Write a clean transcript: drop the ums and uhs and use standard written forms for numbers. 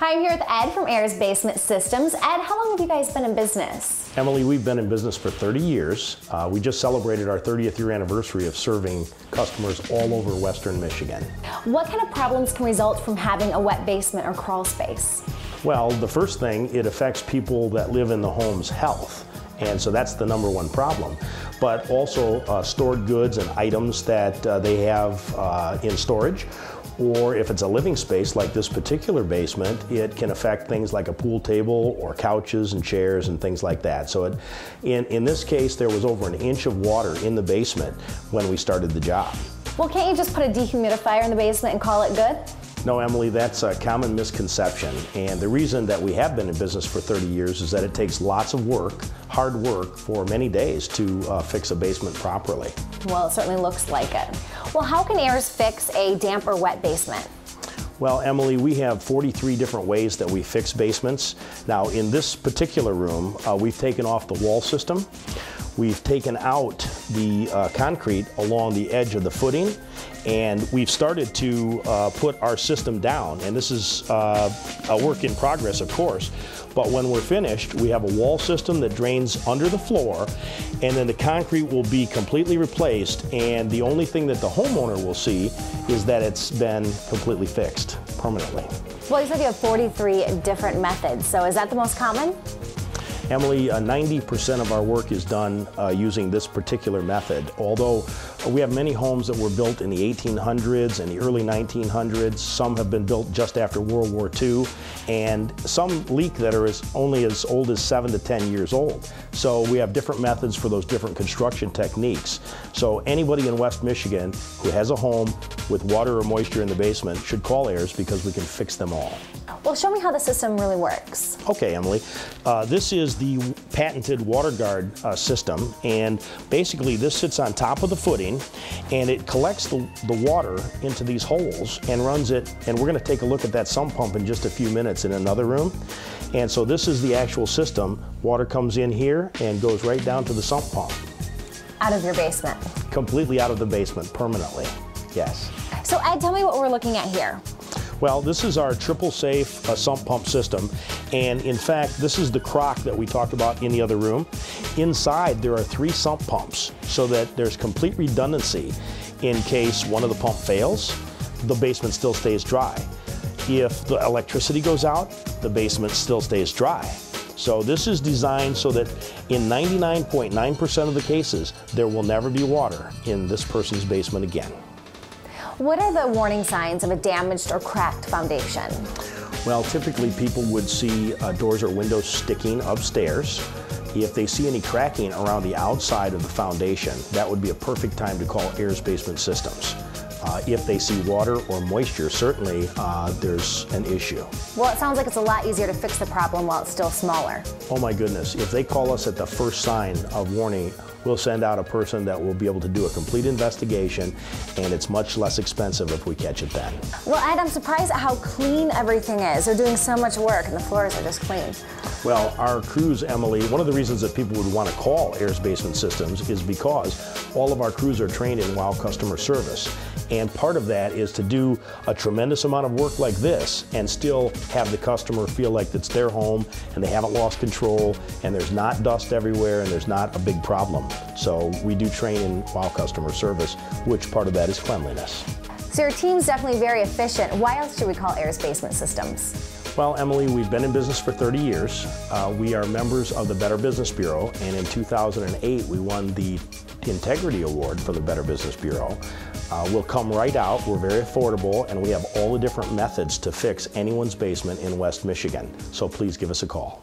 Hi, I'm here with Ed from Ayers Basement Systems. Ed, how long have you guys been in business? Emily, we've been in business for 30 years. We just celebrated our 30th year anniversary of serving customers all over Western Michigan. What kind of problems can result from having a wet basement or crawl space? Well, the first thing, it affects people that live in the home's health. And so that's the #1 problem. But also stored goods and items that they have in storage, or if it's a living space like this particular basement, it can affect things like a pool table or couches and chairs and things like that. So in this case, there was over 1 inch of water in the basement when we started the job. Well, can't you just put a dehumidifier in the basement and call it good? No, Emily, that's a common misconception, and the reason that we have been in business for 30 years is that it takes lots of work, hard work, for many days to fix a basement properly. Well, it certainly looks like it. Well, how can Ayers fix a damp or wet basement? Well, Emily, we have 43 different ways that we fix basements. Now, in this particular room, we've taken off the wall system. We've taken out the concrete along the edge of the footing, and we've started to put our system down. And this is a work in progress, of course, but when we're finished, we have a wall system that drains under the floor, and then the concrete will be completely replaced, and the only thing that the homeowner will see is that it's been completely fixed permanently. Well, you said you have 43 different methods, so is that the most common? Emily, 90% of our work is done using this particular method, although we have many homes that were built in the 1800s and the early 1900s. Some have been built just after World War II, and some leak that are only as old as 7 to 10 years old. So we have different methods for those different construction techniques. So anybody in West Michigan who has a home with water or moisture in the basement should call Ayers, because we can fix them all. Well, show me how the system really works. Okay, Emily. This is the patented WaterGuard system, and basically this sits on top of the footing, and it collects the water into these holes and runs it, and we're going to take a look at that sump pump in just a few minutes in another room. And so this is the actual system. Water comes in here and goes right down to the sump pump. Out of your basement? Completely out of the basement, permanently, yes. So Ed, tell me what we're looking at here. Well, this is our triple safe sump pump system, and in fact, this is the crock that we talked about in the other room. Inside, there are 3 sump pumps, so that there's complete redundancy in case one of the pump fails, the basement still stays dry. If the electricity goes out, the basement still stays dry. So this is designed so that in 99.9% of the cases, there will never be water in this person's basement again. What are the warning signs of a damaged or cracked foundation? Well, typically people would see doors or windows sticking upstairs. If they see any cracking around the outside of the foundation, that would be a perfect time to call Ayers Basement Systems. If they see water or moisture, certainly there's an issue. Well, it sounds like it's a lot easier to fix the problem while it's still smaller. Oh my goodness, if they call us at the first sign of warning, we'll send out a person that will be able to do a complete investigation, and it's much less expensive if we catch it then. Well, Ed, I'm surprised at how clean everything is. They're doing so much work and the floors are just clean. Well, our crews, Emily, one of the reasons that people would want to call Ayers Basement Systems is because all of our crews are trained in WOW customer service. And part of that is to do a tremendous amount of work like this and still have the customer feel like it's their home and they haven't lost control and there's not dust everywhere and there's not a big problem. So we do train in WOW customer service, which part of that is cleanliness. So your team's definitely very efficient. Why else should we call Ayers Basement Systems? Well, Emily, we've been in business for 30 years. We are members of the Better Business Bureau, and in 2008 we won the Integrity Award for the Better Business Bureau. We'll come right out, we're very affordable, and we have all the different methods to fix anyone's basement in West Michigan. So please give us a call.